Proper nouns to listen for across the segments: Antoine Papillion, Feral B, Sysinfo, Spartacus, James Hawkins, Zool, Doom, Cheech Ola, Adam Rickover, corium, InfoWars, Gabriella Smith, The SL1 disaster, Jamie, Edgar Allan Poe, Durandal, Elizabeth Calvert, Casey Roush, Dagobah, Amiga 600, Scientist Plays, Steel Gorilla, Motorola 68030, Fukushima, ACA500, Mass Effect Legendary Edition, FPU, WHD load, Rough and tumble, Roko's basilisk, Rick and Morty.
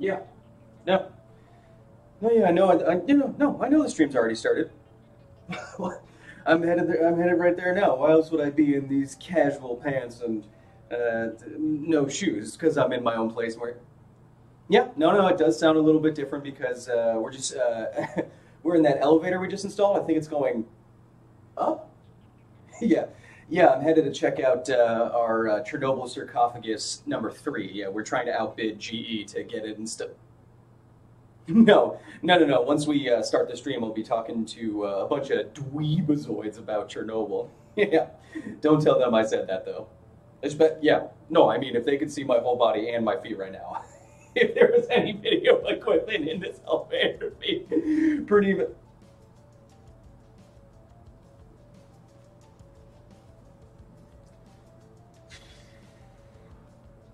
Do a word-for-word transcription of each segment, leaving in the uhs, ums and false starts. Yeah. No. No, yeah, I know. I, I, you know, no, I know the stream's already started. I'm headed there, I'm headed right there now. Why else would I be in these casual pants and uh, no shoes? Because I'm in my own place. Where, yeah, no, no, it does sound a little bit different because uh, we're just uh, we're in that elevator we just installed. I think it's going up. Yeah, yeah, I'm headed to check out uh, our uh, Chernobyl sarcophagus number three. Yeah, we're trying to outbid G E to get it and stuff. No, no, no, no. Once we uh, start the stream, I'll be talking to uh, a bunch of dweebazoids about Chernobyl. Yeah, don't tell them I said that, though. It's but yeah, no, I mean, if they could see my whole body and my feet right now, if there was any video equipment in this elevator, it'd be pretty...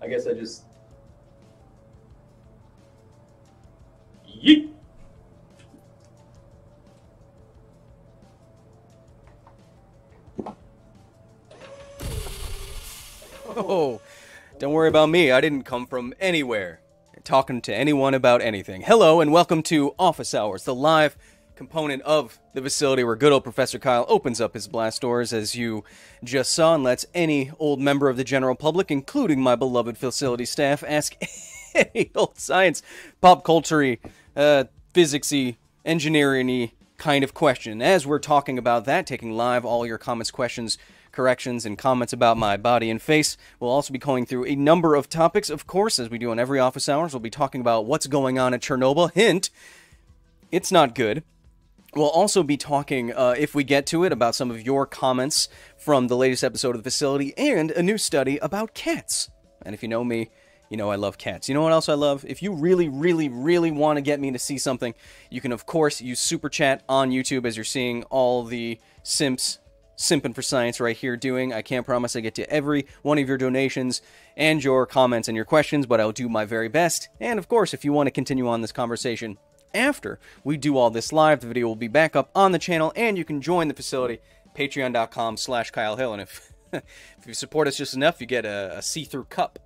I guess I just... Yeet. Oh, don't worry about me. I didn't come from anywhere talking to anyone about anything. Hello and welcome to Office Hours, the live component of the facility where good old Professor Kyle opens up his blast doors, as you just saw, and lets any old member of the general public, including my beloved facility staff, ask any old science, pop culture-y, Uh, physics-y, engineering-y kind of question. As we're talking about that, taking live all your comments, questions, corrections, and comments about my body and face, we'll also be going through a number of topics, of course, as we do on every Office Hours. We'll be talking about what's going on at Chernobyl. Hint, it's not good. We'll also be talking, uh, if we get to it, about some of your comments from the latest episode of The Facility and a new study about cats. And if you know me, you know I love cats. You know what else I love? If you really, really, really want to get me to see something, you can, of course, use Super Chat on YouTube, as you're seeing all the simps simping for science right here doing. I can't promise I get to every one of your donations and your comments and your questions, but I'll do my very best. And, of course, if you want to continue on this conversation after we do all this live, the video will be back up on the channel, and you can join the facility, patreon.com slash Kyle Hill. And if, if you support us just enough, you get a, a see-through cup.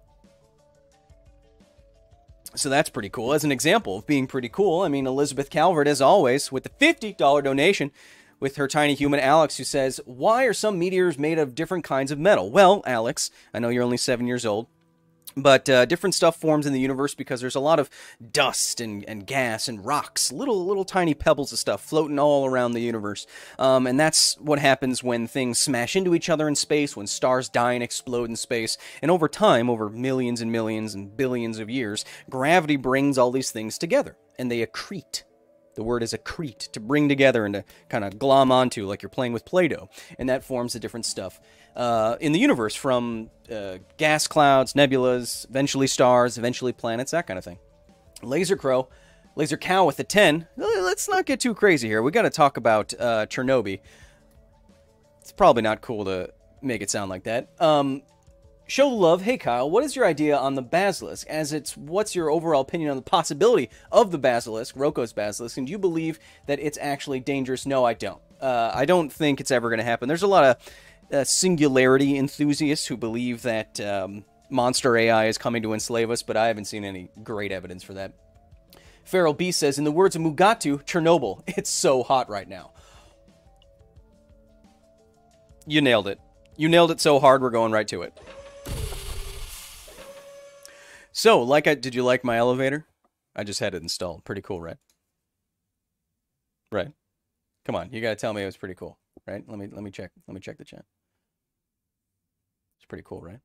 So that's pretty cool. As an example of being pretty cool, I mean, Elizabeth Calvert, as always, with the fifty dollar donation, with her tiny human Alex, who says, why are some meteors made of different kinds of metal? Well, Alex, I know you're only seven years old, but uh, different stuff forms in the universe because there's a lot of dust and, and gas and rocks, little little tiny pebbles of stuff floating all around the universe. Um, and that's what happens when things smash into each other in space, when stars die and explode in space. And over time, over millions and millions and billions of years, gravity brings all these things together, and they accrete. The word is accrete, to bring together and to kind of glom onto, like you're playing with Play-Doh. And that forms the different stuff uh, in the universe, from uh, gas clouds, nebulas, eventually stars, eventually planets, that kind of thing. Laser Crow, Laser Cow with the ten. Let's not get too crazy here. We got to talk about uh, Chernobyl. It's probably not cool to make it sound like that. Um... Show love. Hey, Kyle, what is your idea on the basilisk? As it's, what's your overall opinion on the possibility of the basilisk, Roko's basilisk, and do you believe that it's actually dangerous? No, I don't. Uh, I don't think it's ever going to happen. There's a lot of uh, singularity enthusiasts who believe that um, monster A I is coming to enslave us, but I haven't seen any great evidence for that. Feral B says, in the words of Mugatu, Chernobyl, it's so hot right now. You nailed it. You nailed it so hard, we're going right to it. So, like I, did you like my elevator? I just had it installed. Pretty cool, right? Right. Come on, you gotta tell me it was pretty cool, right? Let me let me check. Let me check the chat. It's pretty cool, right?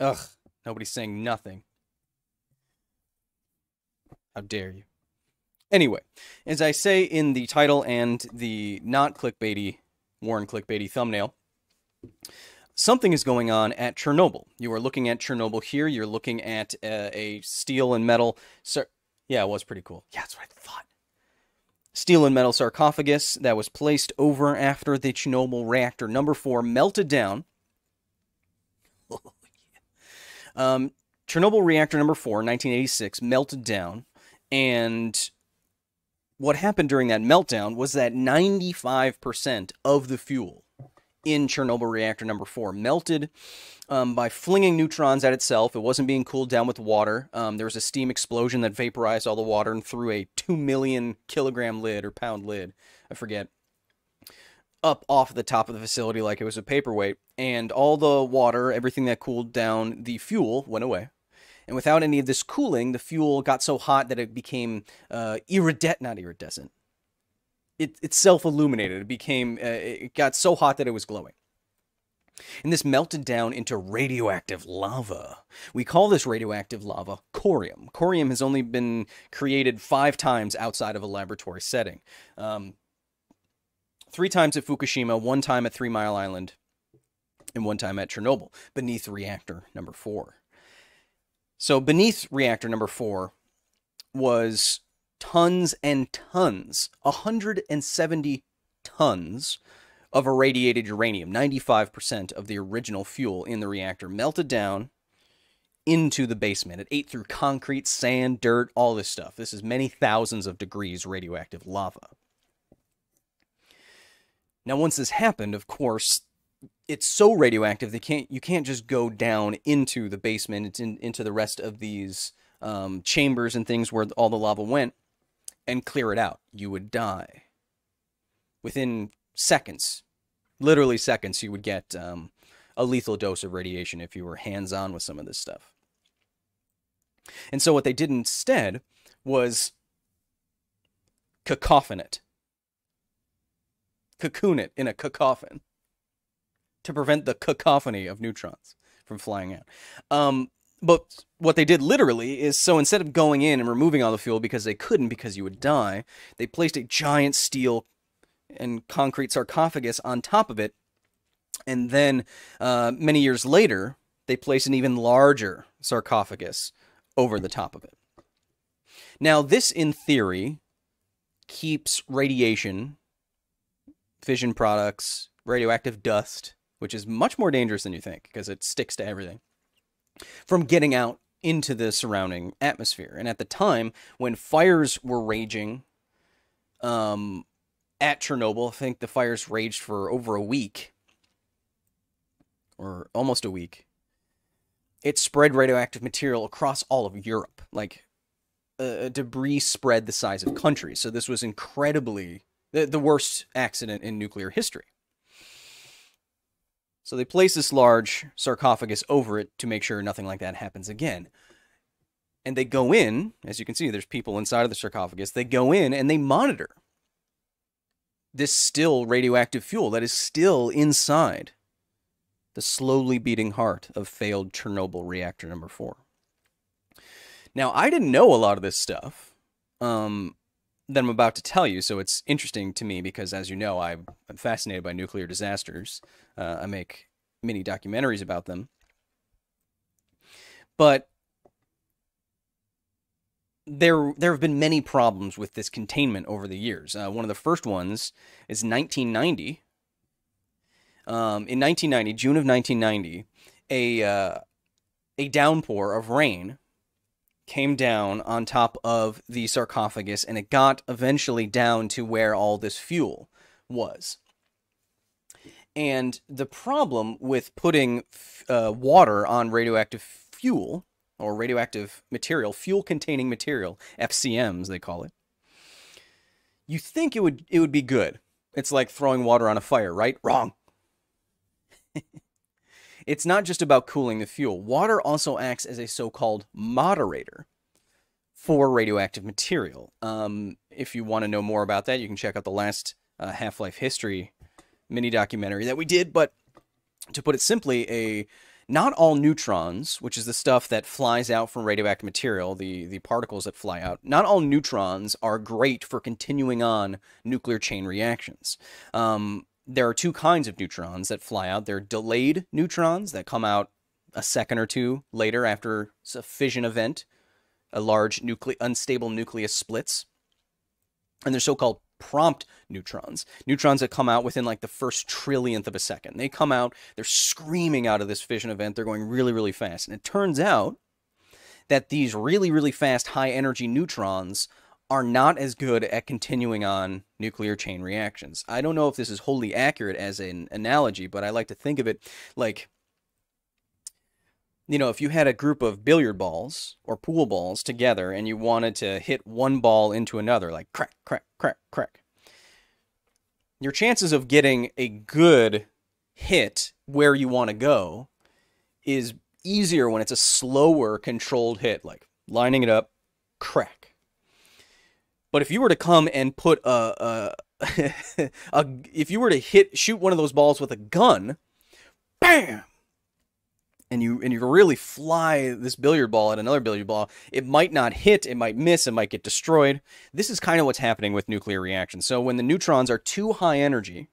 Ugh, nobody's saying nothing. How dare you? Anyway, as I say in the title and the not clickbaity, Warren clickbaity thumbnail, something is going on at Chernobyl. You are looking at Chernobyl here. You're looking at uh, a steel and metal... Yeah, it was pretty cool. Yeah, that's what I thought. Steel and metal sarcophagus that was placed over after the Chernobyl reactor number four melted down. Oh, yeah. um, Chernobyl reactor number four, nineteen eighty-six, melted down. And what happened during that meltdown was that ninety-five percent of the fuel in Chernobyl reactor number four melted um, by flinging neutrons at itself. It wasn't being cooled down with water. Um, there was a steam explosion that vaporized all the water and threw a two million kilogram lid or pound lid, I forget, up off the top of the facility like it was a paperweight. And all the water, everything that cooled down the fuel, went away. And without any of this cooling, the fuel got so hot that it became uh, iridescent, not iridescent. It, it self-illuminated. It became, uh, it got so hot that it was glowing. And this melted down into radioactive lava. We call this radioactive lava corium. Corium has only been created five times outside of a laboratory setting. Um, three times at Fukushima, one time at Three Mile Island, and one time at Chernobyl, beneath reactor number four. So beneath reactor number four was tons and tons, one hundred seventy tons of irradiated uranium, ninety-five percent of the original fuel in the reactor, melted down into the basement. It ate through concrete, sand, dirt, all this stuff. This is many thousands of degrees radioactive lava. Now, once this happened, of course, it's so radioactive they can't, you can't just go down into the basement, it's in, into the rest of these um, chambers and things where all the lava went, and clear it out. You would die. Within seconds, literally seconds, you would get um, a lethal dose of radiation if you were hands-on with some of this stuff. And so what they did instead was cacophon it. Cocoon it in a cacophon to prevent the cacophony of neutrons from flying out. Um, but what they did literally is, so instead of going in and removing all the fuel, because they couldn't, because you would die, they placed a giant steel and concrete sarcophagus on top of it. And then uh, many years later, they placed an even larger sarcophagus over the top of it. Now, this, in theory, keeps radiation, fission products, radioactive dust, which is much more dangerous than you think because it sticks to everything, from getting out into the surrounding atmosphere. And at the time, when fires were raging um, at Chernobyl, I think the fires raged for over a week, or almost a week, it spread radioactive material across all of Europe. Like, uh, debris spread the size of countries. So this was incredibly, the, the worst accident in nuclear history. So they place this large sarcophagus over it to make sure nothing like that happens again. And they go in, as you can see, there's people inside of the sarcophagus. They go in and they monitor this still radioactive fuel that is still inside the slowly beating heart of failed Chernobyl reactor number four. Now, I didn't know a lot of this stuff um, that I'm about to tell you, so it's interesting to me because, as you know, I'm fascinated by nuclear disasters. Uh, I make mini documentaries about them. But there, there have been many problems with this containment over the years. Uh, one of the first ones is nineteen ninety. Um, in nineteen ninety, June of nineteen ninety, a, uh, a downpour of rain came down on top of the sarcophagus, and it got eventually down to where all this fuel was. And the problem with putting uh, water on radioactive fuel, or radioactive material, fuel-containing material, F C Ms they call it, you think it would, it would be good. It's like throwing water on a fire, right? Wrong. It's not just about cooling the fuel. Water also acts as a so-called moderator for radioactive material. Um, if you want to know more about that, you can check out the last uh, Half-Life History mini documentary that we did. But to put it simply, a not all neutrons, which is the stuff that flies out from radioactive material, the, the particles that fly out, not all neutrons are great for continuing on nuclear chain reactions. Um... There are two kinds of neutrons that fly out. They're delayed neutrons that come out a second or two later after a fission event, a large nucle- unstable nucleus splits. And they're so-called prompt neutrons, neutrons that come out within like the first trillionth of a second. They come out, they're screaming out of this fission event. They're going really, really fast. And it turns out that these really, really fast high-energy neutrons are not as good at continuing on nuclear chain reactions. I don't know if this is wholly accurate as an analogy, but I like to think of it like, you know, if you had a group of billiard balls or pool balls together and you wanted to hit one ball into another, like crack, crack, crack, crack, your chances of getting a good hit where you want to go is easier when it's a slower controlled hit, like lining it up, crack. But if you were to come and put a, a, a if you were to hit, shoot one of those balls with a gun, bam, and you, and you really fly this billiard ball at another billiard ball, it might not hit, it might miss, it might get destroyed. This is kind of what's happening with nuclear reactions. So when the neutrons are too high energy,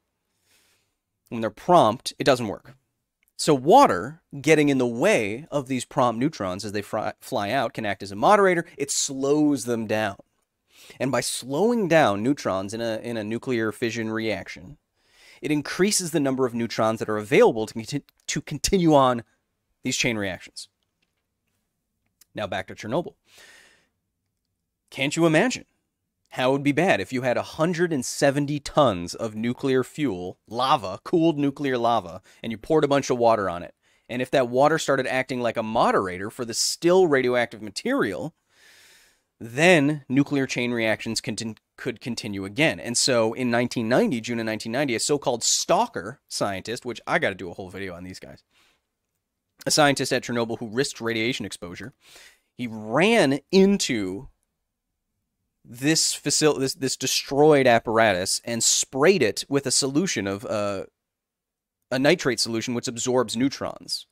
when they're prompt, it doesn't work. So water getting in the way of these prompt neutrons as they fly, fly out can act as a moderator. It slows them down. And by slowing down neutrons in a, in a nuclear fission reaction, it increases the number of neutrons that are available to, conti to continue on these chain reactions. Now back to Chernobyl. Can't you imagine how it would be bad if you had one hundred seventy tons of nuclear fuel, lava, cooled nuclear lava, and you poured a bunch of water on it? And if that water started acting like a moderator for the still radioactive material, then nuclear chain reactions contin- could continue again. And so in nineteen ninety, June of nineteen ninety, a so-called stalker scientist, which I got to do a whole video on these guys, a scientist at Chernobyl who risked radiation exposure, he ran into this facility, this, this destroyed apparatus, and sprayed it with a solution of uh, a nitrate solution, which absorbs neutrons.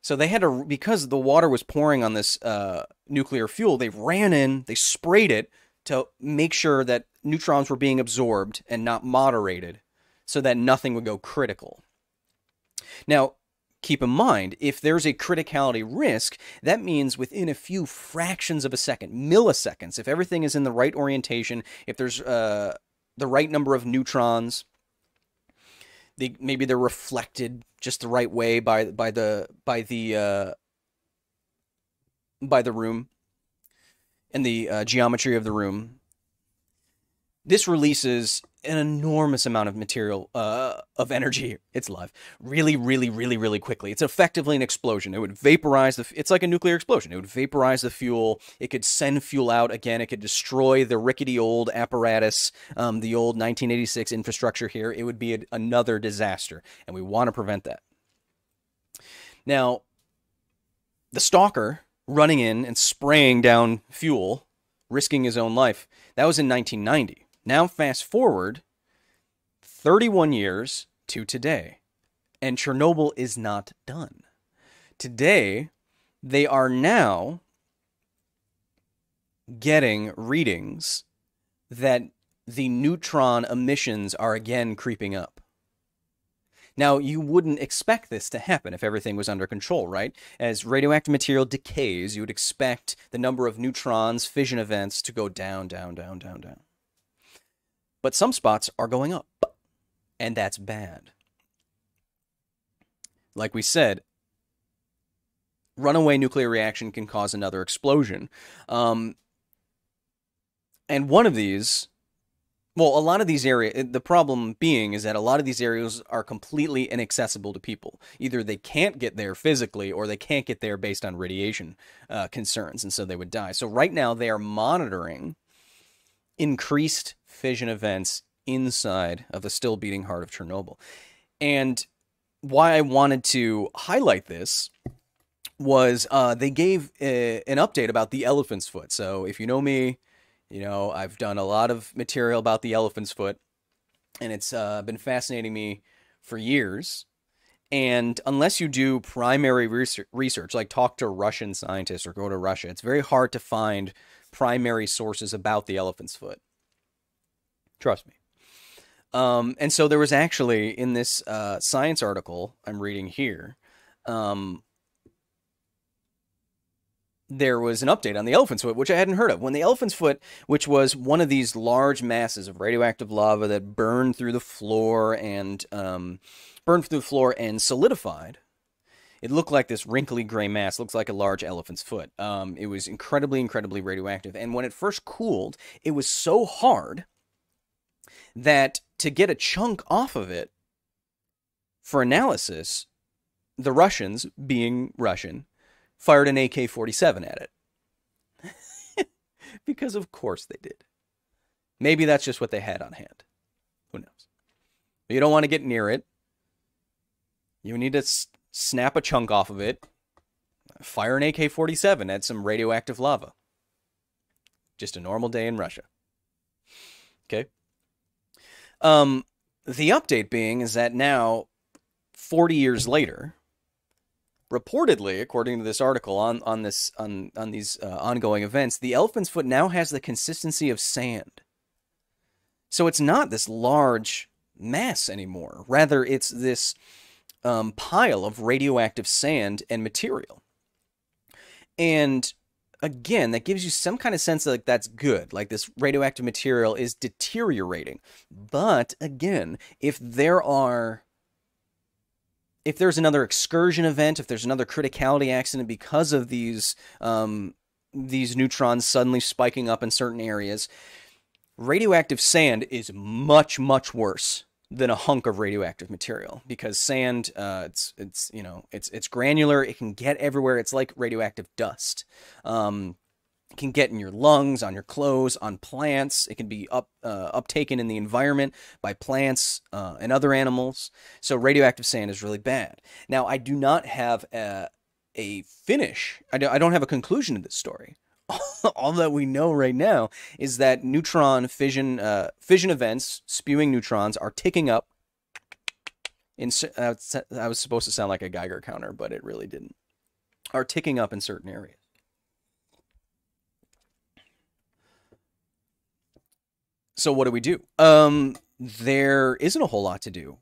So they had to, because the water was pouring on this uh, nuclear fuel, they ran in, they sprayed it to make sure that neutrons were being absorbed and not moderated, so that nothing would go critical. Now, keep in mind, if there's a criticality risk, that means within a few fractions of a second, milliseconds, if everything is in the right orientation, if there's uh, the right number of neutrons, they, maybe they're reflected just the right way by by the by the uh, by the room and the uh, geometry of the room. This releases an enormous amount of material, uh, of energy. It's live really, really, really, really quickly. It's effectively an explosion. It would vaporize the, it's like a nuclear explosion. It would vaporize the fuel. It could send fuel out again. It could destroy the rickety old apparatus, um, the old nineteen eighty-six infrastructure here. It would be a, another disaster, and we want to prevent that. Now, the stalker running in and spraying down fuel, risking his own life, that was in nineteen ninety. Now fast forward thirty-one years to today, and Chernobyl is not done. Today, they are now getting readings that the neutron emissions are again creeping up. Now, you wouldn't expect this to happen if everything was under control, right? As radioactive material decays, you would expect the number of neutrons, fission events, to go down, down, down, down, down. But some spots are going up, and that's bad. Like we said, runaway nuclear reaction can cause another explosion. Um, and one of these, well, a lot of these areas, the problem being is that a lot of these areas are completely inaccessible to people. Either they can't get there physically, or they can't get there based on radiation uh, concerns, and so they would die. So right now they are monitoring increased fission events inside of the still beating heart of Chernobyl. And why I wanted to highlight this was uh, they gave a, an update about the elephant's foot. So if you know me, you know, I've done a lot of material about the elephant's foot, and it's uh, been fascinating me for years. And unless you do primary research, like talk to Russian scientists or go to Russia, it's very hard to find primary sources about the elephant's foot. Trust me. Um, and so there was actually, in this uh, science article I'm reading here, um, there was an update on the elephant's foot, which I hadn't heard of. When the elephant's foot, which was one of these large masses of radioactive lava that burned through the floor and um, burned through the floor and solidified, it looked like this wrinkly gray mass, looks like a large elephant's foot. Um, it was incredibly, incredibly radioactive. And when it first cooled, it was so hard that to get a chunk off of it for analysis, the Russians, being Russian, fired an A K forty-seven at it. Because of course they did. Maybe that's just what they had on hand. Who knows? But you don't want to get near it. You need to s snap a chunk off of it. Fire an A K forty-seven at some radioactive lava. Just a normal day in Russia. Okay. Um, the update being is that now, forty years later, reportedly, according to this article on on this on on these uh, ongoing events, the elephant's foot now has the consistency of sand. So it's not this large mass anymore. Rather, it's this um, pile of radioactive sand and material. And again, that gives you some kind of sense that, like, that's good. Like, this radioactive material is deteriorating. But again, if there are If there's another excursion event, if there's another criticality accident because of these um, these neutrons suddenly spiking up in certain areas, radioactive sand is much, much worse than a hunk of radioactive material, because sand, uh, it's it's you know it's it's granular. It can get everywhere. It's like radioactive dust. Um, it can get in your lungs, on your clothes, on plants. It can be up uh, uptaken in the environment by plants uh, and other animals. So radioactive sand is really bad. Now, I do not have a, a finish. I, do, I don't have a conclusion to this story. All that we know right now is that neutron fission uh, fission events, spewing neutrons, are ticking up. In, uh, I was supposed to sound like a Geiger counter, but it really didn't. Are ticking up in certain areas. So what do we do? Um, there isn't a whole lot to do.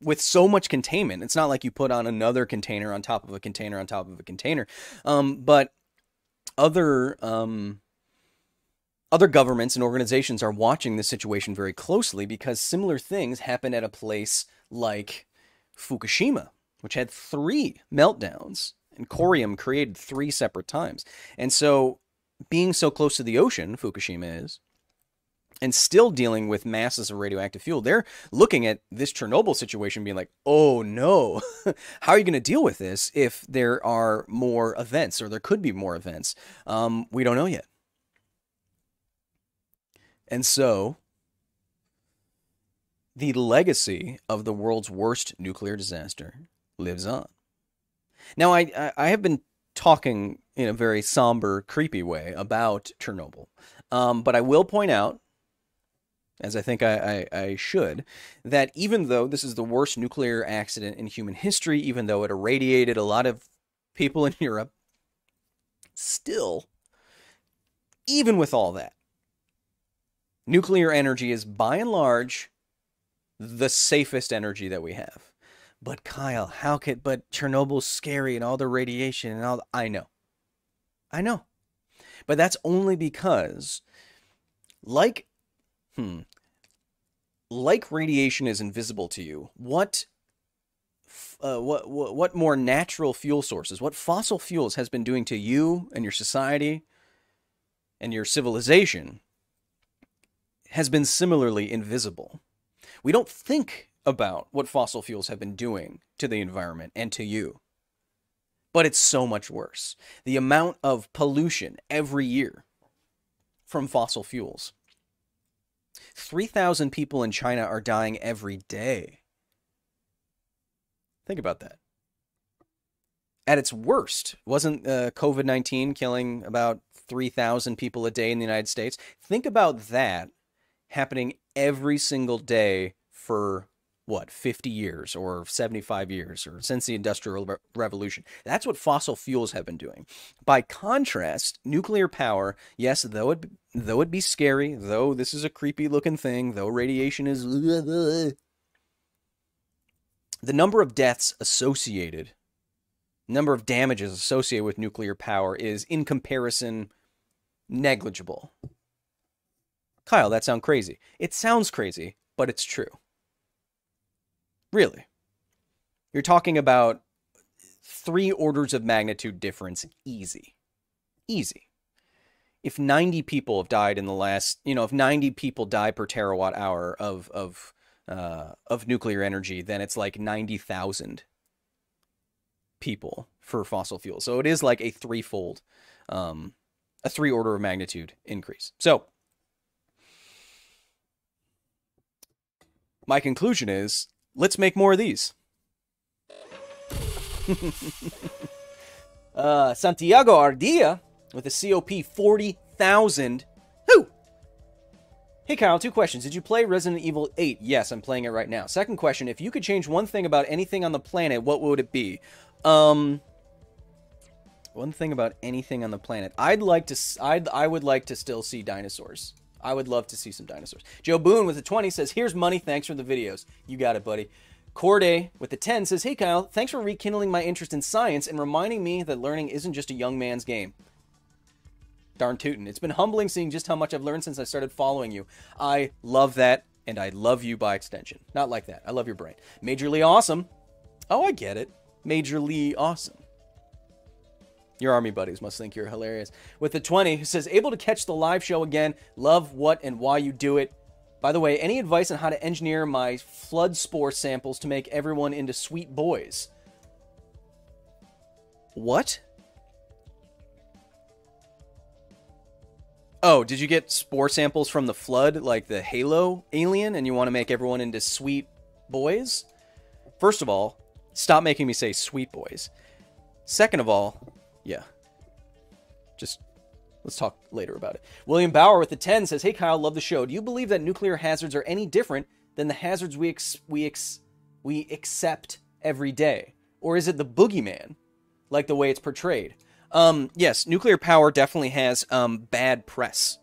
With so much containment, it's not like you put on another container on top of a container on top of a container. Um, but other um, other governments and organizations are watching this situation very closely, because similar things happen at a place like Fukushima, which had three meltdowns, and corium created three separate times. And so, being so close to the ocean, Fukushima is, and still dealing with masses of radioactive fuel, they're looking at this Chernobyl situation being like, oh no, how are you going to deal with this if there are more events, or there could be more events? Um, we don't know yet. And so the legacy of the world's worst nuclear disaster lives on. Now, I, I have been talking in a very somber, creepy way about Chernobyl, um, but I will point out, as I think I, I, I should, that even though this is the worst nuclear accident in human history, even though it irradiated a lot of people in Europe, still, even with all that, nuclear energy is by and large the safest energy that we have. But Kyle, how could, but Chernobyl's scary and all the radiation and all, the, I know. I know. But that's only because, like, Hmm. Like radiation is invisible to you, what, uh, what, what, what more natural fuel sources, what fossil fuels has been doing to you and your society and your civilization has been similarly invisible. We don't think about what fossil fuels have been doing to the environment and to you, but it's so much worse. The amount of pollution every year from fossil fuels. three thousand people in China are dying every day. Think about that. At its worst, wasn't uh, COVID nineteen killing about three thousand people a day in the United States? Think about that happening every single day for, what, fifty years or seventy-five years, or since the Industrial Revolution. That's what fossil fuels have been doing. By contrast, nuclear power, yes, though it though it be scary, though this is a creepy looking thing, though radiation is, the number of deaths associated, number of damages associated with nuclear power is, in comparison, negligible. Kyle, that sounds crazy. It sounds crazy, but it's true. Really. You're talking about three orders of magnitude difference easy. Easy. If ninety people have died in the last, you know, if ninety people die per terawatt hour of, of, uh, of nuclear energy, then it's like ninety thousand people for fossil fuel. So it is like a threefold, um, a three order of magnitude increase. So my conclusion is, let's make more of these. uh, Santiago Ardia with a C O P forty thousand. Who? Hey Kyle, two questions. Did you play Resident Evil eight? Yes, I'm playing it right now. Second question, if you could change one thing about anything on the planet, what would it be? Um, one thing about anything on the planet. I'd like to, I'd, I would like to still see dinosaurs. I would love to see some dinosaurs. Joe Boone with a twenty says, here's money, thanks for the videos. You got it, buddy. Corday with the ten says, hey Kyle, thanks for rekindling my interest in science and reminding me that learning isn't just a young man's game. Darn tootin'. It's been humbling seeing just how much I've learned since I started following you. I love that, and I love you by extension. Not like that. I love your brain. Majorly awesome. Oh, I get it. Majorly awesome. Your army buddies must think you're hilarious. With the twenty, who says, able to catch the live show again. Love what and why you do it. By the way, any advice on how to engineer my flood spore samples to make everyone into sweet boys? What? Oh, did you get spore samples from the flood, like the Halo alien, and you want to make everyone into sweet boys? First of all, stop making me say sweet boys. Second of all... yeah. Just let's talk later about it. William Bauer with the ten says, hey Kyle, love the show. Do you believe that nuclear hazards are any different than the hazards we ex we ex we accept every day? Or is it the boogeyman like the way it's portrayed? Um, yes, nuclear power definitely has um, bad press.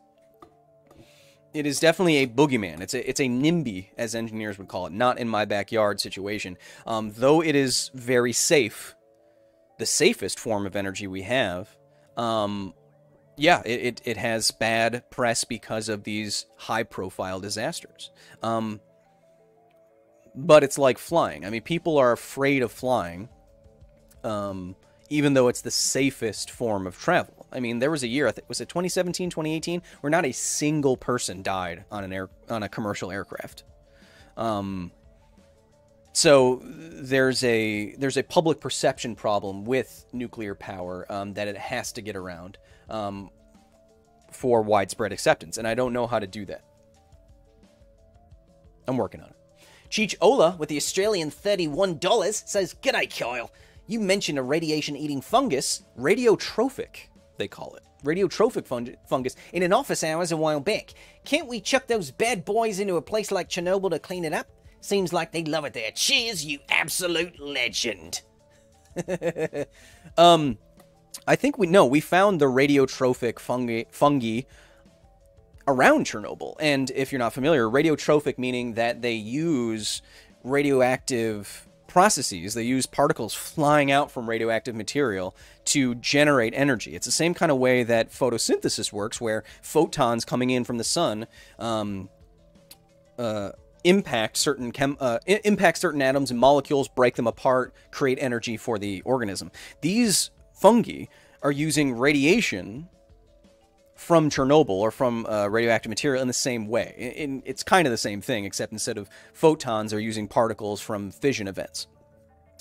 It is definitely a boogeyman. It's a, it's a NIMBY, as engineers would call it, not in my backyard situation. Um, though it is very safe, the safest form of energy we have, um, yeah, it, it, it has bad press because of these high-profile disasters. Um, but it's like flying. I mean, people are afraid of flying, um, even though it's the safest form of travel. I mean, there was a year, I think, was it twenty seventeen, twenty eighteen, where not a single person died on an air on a commercial aircraft. Um... So there's a there's a public perception problem with nuclear power um, that it has to get around um, for widespread acceptance, and I don't know how to do that. I'm working on it. Cheech Ola with the Australian thirty-one dollars says, "G'day, Kyle. You mentioned a radiation-eating fungus, radiotrophic, they call it, radiotrophic fung fungus, in an Office Hours a while back. Can't we chuck those bad boys into a place like Chernobyl to clean it up? Seems like they love it there. Cheers, you absolute legend." um, I think we know we found the radiotrophic fungi, fungi around Chernobyl. And if you're not familiar, radiotrophic meaning that they use radioactive processes. They use particles flying out from radioactive material to generate energy. It's the same kind of way that photosynthesis works, where photons coming in from the sun... Um, uh, impact certain chem uh, impact certain atoms and molecules, break them apart, create energy for the organism. These fungi are using radiation from Chernobyl or from uh, radioactive material in the same way. In, it's kind of the same thing, except instead of photons, they're using particles from fission events.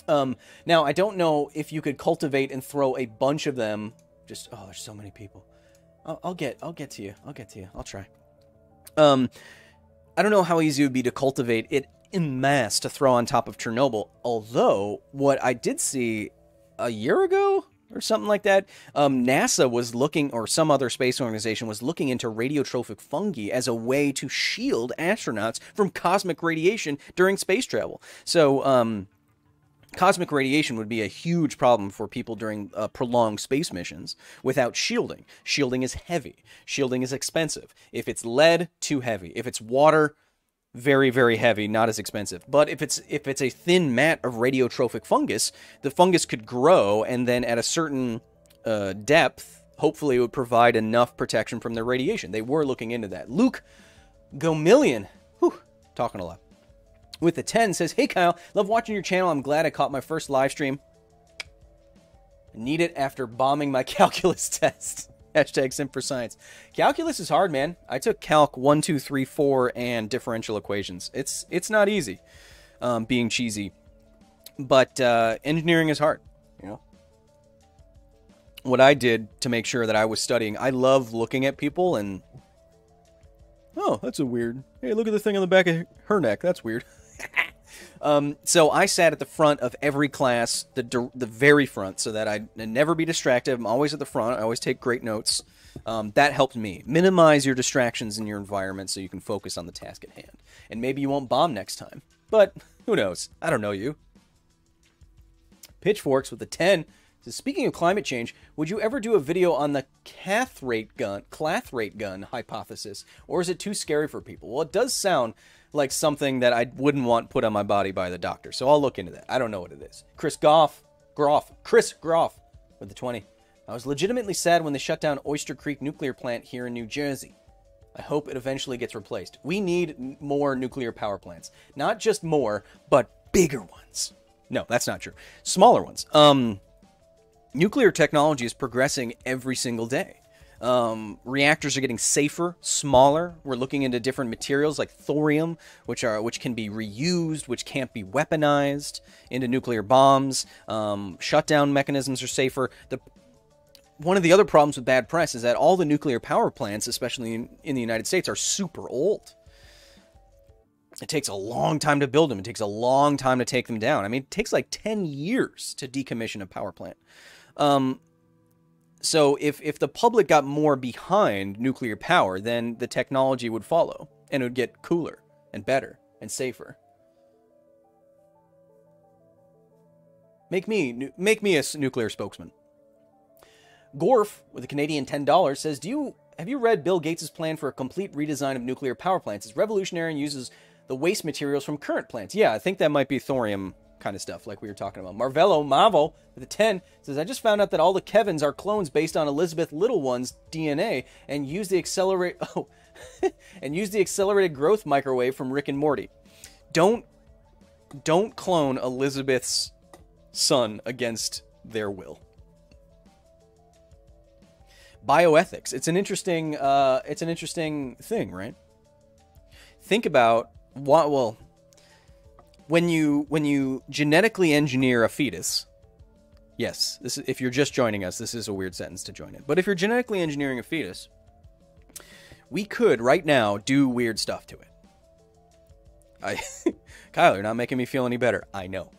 Um, now, I don't know if you could cultivate and throw a bunch of them. Just oh, there's so many people. I'll, I'll get, I'll get to you. I'll get to you. I'll try. Um. I don't know how easy it would be to cultivate it en masse to throw on top of Chernobyl, although what I did see a year ago or something like that, um, NASA was looking, or some other space organization was looking into radiotrophic fungi as a way to shield astronauts from cosmic radiation during space travel. So um, cosmic radiation would be a huge problem for people during uh, prolonged space missions without shielding. Shielding is heavy. Shielding is expensive. If it's lead, too heavy. If it's water, very, very heavy, not as expensive. But if it's if it's a thin mat of radiotrophic fungus, the fungus could grow, and then at a certain uh, depth, hopefully it would provide enough protection from the radiation. They were looking into that. Luke Gomillion, whew, talking a lot, with the ten says, hey Kyle, love watching your channel. I'm glad I caught my first live stream. Need it after bombing my calculus test. Hashtag simp for science. Calculus is hard, man. I took calc one, two, three, four, and differential equations. It's it's not easy, um, being cheesy. But uh, engineering is hard, you know. What I did to make sure that I was studying, I love looking at people and... Oh, that's a weird... Hey, look at the thing on the back of her neck. That's weird. um, so I sat at the front of every class, the the very front, so that I'd never be distracted. I'm always at the front. I always take great notes. Um, that helped me. Minimize your distractions in your environment so you can focus on the task at hand. And maybe you won't bomb next time. But who knows? I don't know you. Pitchforks with a ten. So speaking of climate change, would you ever do a video on the cath rate gun, clath rate gun hypothesis, or is it too scary for people? Well, it does sound like something that I wouldn't want put on my body by the doctor, so I'll look into that. I don't know what it is. Chris Goff, Groff, Chris Groff with the twenty. I was legitimately sad when they shut down Oyster Creek nuclear plant here in New Jersey. I hope it eventually gets replaced. We need more nuclear power plants. Not just more, but bigger ones. No, that's not true. Smaller ones. Um... Nuclear technology is progressing every single day. Um, reactors are getting safer, smaller. We're looking into different materials like thorium, which are which can be reused, which can't be weaponized into nuclear bombs. Um, shutdown mechanisms are safer. The, one of the other problems with bad press is that all the nuclear power plants, especially in, in the United States, are super old. It takes a long time to build them. It takes a long time to take them down. I mean, it takes like ten years to decommission a power plant. Um, so if, if the public got more behind nuclear power, then the technology would follow and it would get cooler and better and safer. Make me, make me a nuclear spokesman. Gorf with a Canadian ten dollars says, do you, have you read Bill Gates' plan for a complete redesign of nuclear power plants? It's revolutionary and uses the waste materials from current plants. Yeah, I think that might be thorium kind of stuff like we were talking about. Marvello Mavo with a ten says, I just found out that all the Kevins are clones based on Elizabeth Little One's D N A and use the accelerate oh and use the accelerated growth microwave from Rick and Morty. Don't don't clone Elizabeth's son against their will. Bioethics. It's an interesting uh it's an interesting thing, right? Think about what well When you when you genetically engineer a fetus, yes, this is, if you're just joining us, this is a weird sentence to join in. But if you're genetically engineering a fetus, we could right now do weird stuff to it. I, Kyle, you're not making me feel any better. I know,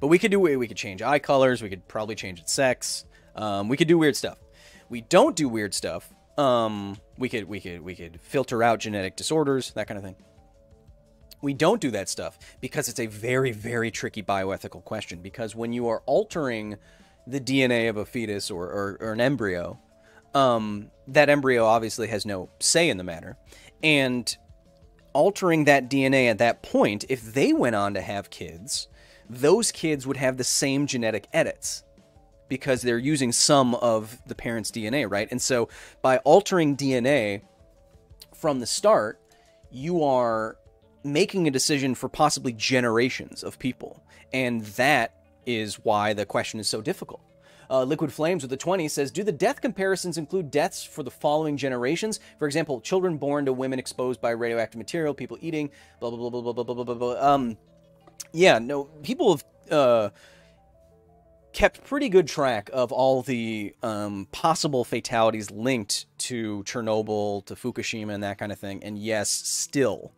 but we could do we could change eye colors. We could probably change its sex. Um, we could do weird stuff. We don't do weird stuff. Um, we could we could we could filter out genetic disorders, that kind of thing. We don't do that stuff because it's a very, very tricky bioethical question. Because when you are altering the D N A of a fetus or, or, or an embryo, um, that embryo obviously has no say in the matter. And altering that D N A at that point, if they went on to have kids, those kids would have the same genetic edits because they're using some of the parents' D N A, right? And so by altering D N A from the start, you are... making a decision for possibly generations of people, and that is why the question is so difficult. Uh, Liquid Flames with the twenty says, do the death comparisons include deaths for the following generations? For example, children born to women exposed by radioactive material, people eating, blah, blah, blah, blah, blah, blah, blah, blah, blah. Um, yeah, no, people have uh, kept pretty good track of all the um, possible fatalities linked to Chernobyl, to Fukushima, and that kind of thing, and yes, still...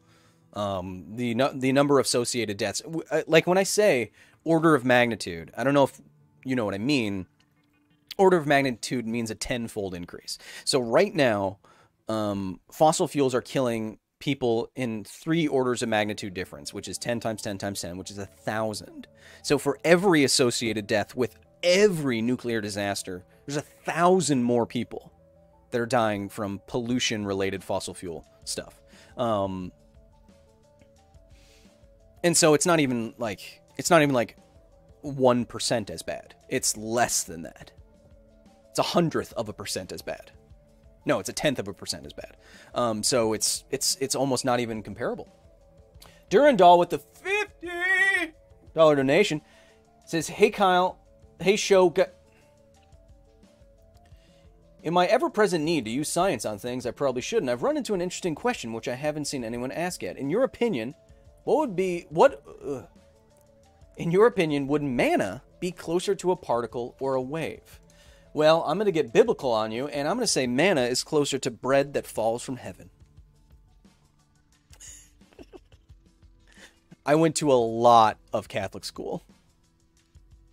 Um, the, no, the number of associated deaths, like when I say order of magnitude, I don't know if you know what I mean. Order of magnitude means a tenfold increase. So right now, um, fossil fuels are killing people in three orders of magnitude difference, which is ten times ten times ten, which is a thousand. So for every associated death with every nuclear disaster, there's a thousand more people that are dying from pollution related fossil fuel stuff. Um, And so it's not even like, it's not even like one percent as bad. It's less than that. It's a hundredth of a percent as bad. No, it's a tenth of a percent as bad. Um, so it's, it's, it's almost not even comparable. Durandal with the fifty dollar donation says, hey Kyle, hey show, In my ever-present need to use science on things I probably shouldn't, I've run into an interesting question which I haven't seen anyone ask yet. In your opinion, what would be... what... Uh, in your opinion, would manna be closer to a particle or a wave? Well, I'm going to get biblical on you, and I'm going to say manna is closer to bread that falls from heaven. I went to a lot of Catholic school.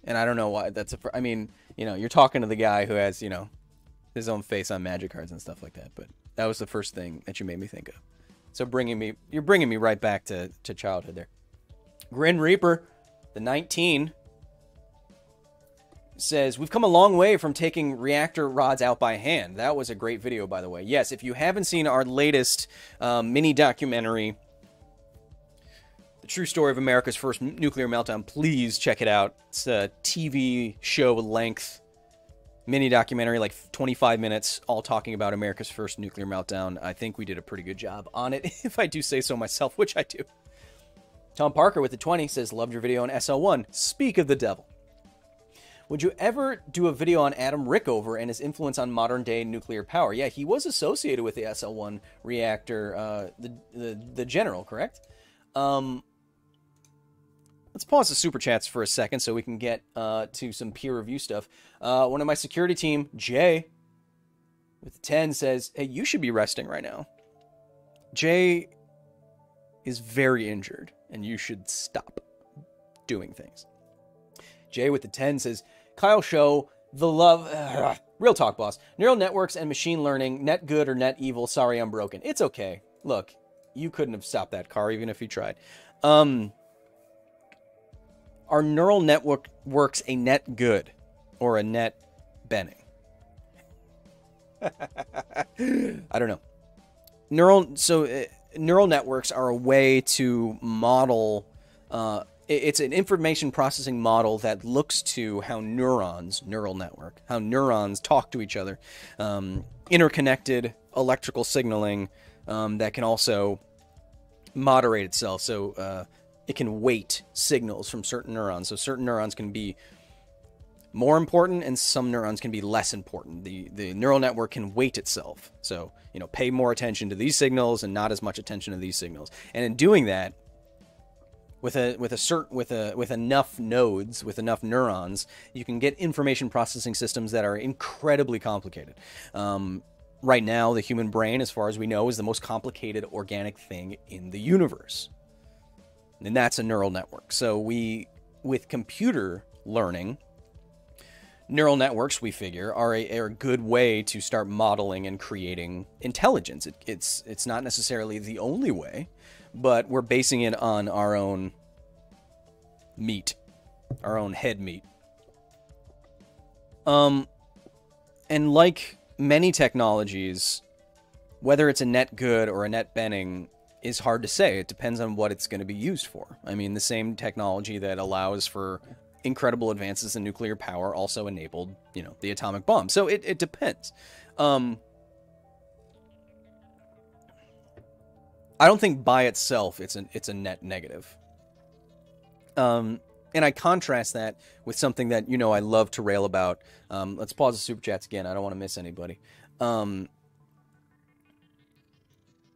And I don't know why. That's a... I mean, you know, you're talking to the guy who has, you know, his own face on magic cards and stuff like that, but that was the first thing that you made me think of. So bringing me, you're bringing me right back to, to childhood there. Grin Reaper, the nineteen, says, we've come a long way from taking reactor rods out by hand. That was a great video, by the way. Yes, if you haven't seen our latest um, mini documentary, The True Story of America's First Nuclear Meltdown, please check it out. It's a T V show length mini documentary, like twenty-five minutes, all talking about America's first nuclear meltdown. I think we did a pretty good job on it, if I do say so myself, which I do. Tom Parker with the twenty says, loved your video on S L one. Speak of the devil. Would you ever do a video on Adam Rickover and his influence on modern-day nuclear power? Yeah, he was associated with the S L one reactor, uh, the, the, the general, correct? Um, let's pause the Super Chats for a second so we can get uh, to some peer review stuff. Uh, one of my security team, Jay, with the ten, says, hey, you should be resting right now. Jay is very injured, and you should stop doing things. Jay with the ten says, Kyle, show the love. Uh, real talk, boss. Neural networks and machine learning, net good or net evil. Sorry, I'm broken. It's okay. Look, you couldn't have stopped that car, even if you tried. Um, are neural network works a net good or a net benning? I don't know. Neural, so uh, neural networks are a way to model, uh, it's an information processing model that looks to how neurons, neural network, how neurons talk to each other, um, interconnected electrical signaling um, that can also moderate itself. So uh, it can weight signals from certain neurons. So certain neurons can be more important and some neurons can be less important. The, the neural network can weight itself. So, you know, pay more attention to these signals and not as much attention to these signals. And in doing that, With a with a certain with a with enough nodes, with enough neurons, you can get information processing systems that are incredibly complicated. Um, right now, the human brain, as far as we know, is the most complicated organic thing in the universe, and that's a neural network. So we, with computer learning, neural networks, we figure, are a, are a good way to start modeling and creating intelligence. It, it's it's not necessarily the only way, but we're basing it on our own meat, our own head meat. Um, and like many technologies, whether it's a net good or a net benning is hard to say. It depends on what it's going to be used for. I mean, the same technology that allows for incredible advances in nuclear power also enabled, you know, the atomic bomb. So it, it depends. Um... I don't think by itself it's an it's a net negative. Um, and I contrast that with something that, you know, I love to rail about. Um, let's pause the Super Chats again. I don't want to miss anybody. Um,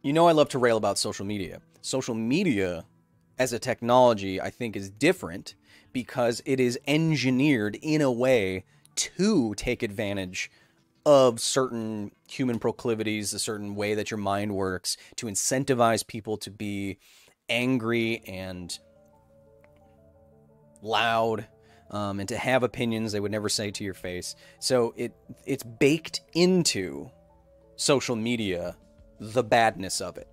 you know I love to rail about social media. Social media as a technology, I think, is different because it is engineered in a way to take advantage of of certain human proclivities, a certain way that your mind works, to incentivize people to be angry and loud, um, and to have opinions they would never say to your face. So it it's baked into social media, the badness of it.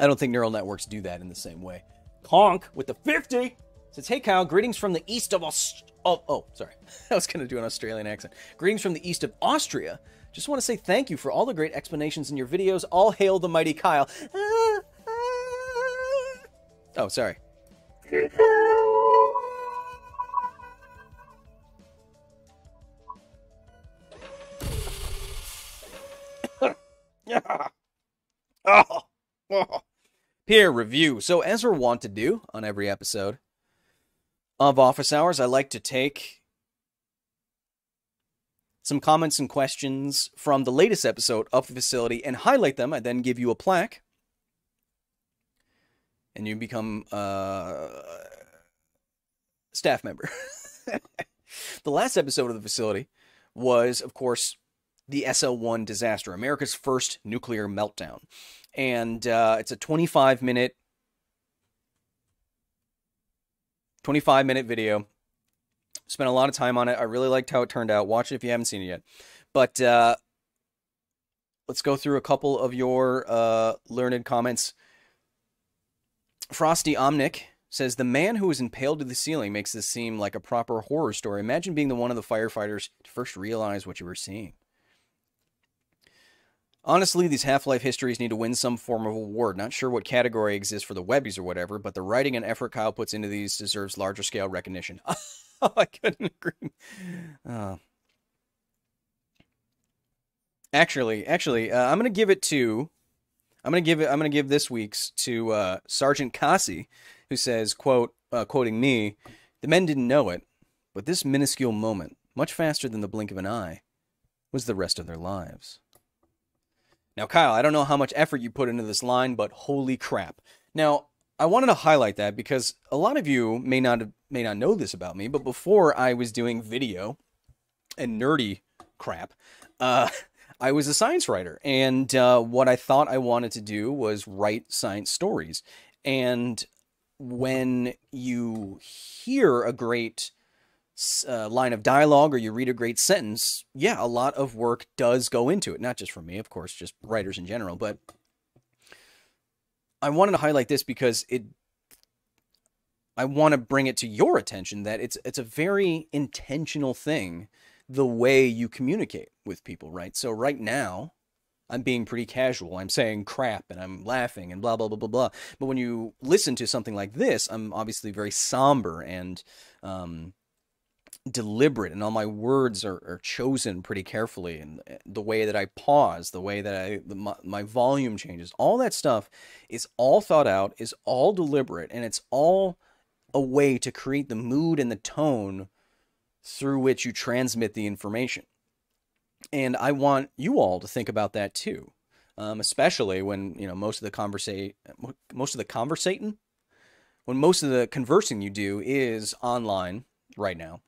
I don't think neural networks do that in the same way. Conk with the fifty says, hey Kyle, greetings from the east of Australia. Oh, oh, sorry. I was going to do an Australian accent. Greetings from the east of Austria. Just want to say thank you for all the great explanations in your videos. All hail the mighty Kyle. Oh, sorry. Oh, oh. Peer review. So as we're wont to do on every episode of Office Hours, I like to take some comments and questions from the latest episode of The Facility and highlight them. I then give you a plaque. And you become a uh, staff member. The last episode of The Facility was, of course, the S L one disaster, America's first nuclear meltdown. And uh, it's a twenty-five minute video. Spent a lot of time on it. I really liked how it turned out. Watch it if you haven't seen it yet. But uh, let's go through a couple of your uh, learned comments. Frosty Omnic says, the man who was impaled to the ceiling makes this seem like a proper horror story. Imagine being the one of the firefighters to first realize what you were seeing. Honestly, these Half-Life histories need to win some form of award. Not sure what category exists for the Webbies or whatever, but the writing and effort Kyle puts into these deserves larger scale recognition. Oh, I couldn't agree. Uh, actually, actually, uh, I'm gonna give it to, I'm gonna give it, I'm gonna give this week's to uh, Sergeant Kasi, who says, "quote," uh, quoting me, "The men didn't know it, but this minuscule moment, much faster than the blink of an eye, was the rest of their lives." Now, Kyle, I don't know how much effort you put into this line, but holy crap! Now, I wanted to highlight that because a lot of you may not may not know this about me, but before I was doing video and nerdy crap, uh, I was a science writer. And uh, what I thought I wanted to do was write science stories. And when you hear a great uh, line of dialogue or you read a great sentence, yeah, a lot of work does go into it. Not just for me, of course, just writers in general, but I wanted to highlight this because it, I want to bring it to your attention that it's, it's a very intentional thing, the way you communicate with people, right? So right now I'm being pretty casual. I'm saying crap and I'm laughing and blah, blah, blah, blah, blah. But when you listen to something like this, I'm obviously very somber and, um, deliberate, and all my words are, are chosen pretty carefully, and the way that I pause, the way that I the, my, my volume changes, all that stuff is all thought out, is all deliberate, and it's all a way to create the mood and the tone through which you transmit the information. And I want you all to think about that too, um, especially when you know most of the conversate most of the conversating when most of the conversing you do is online right now.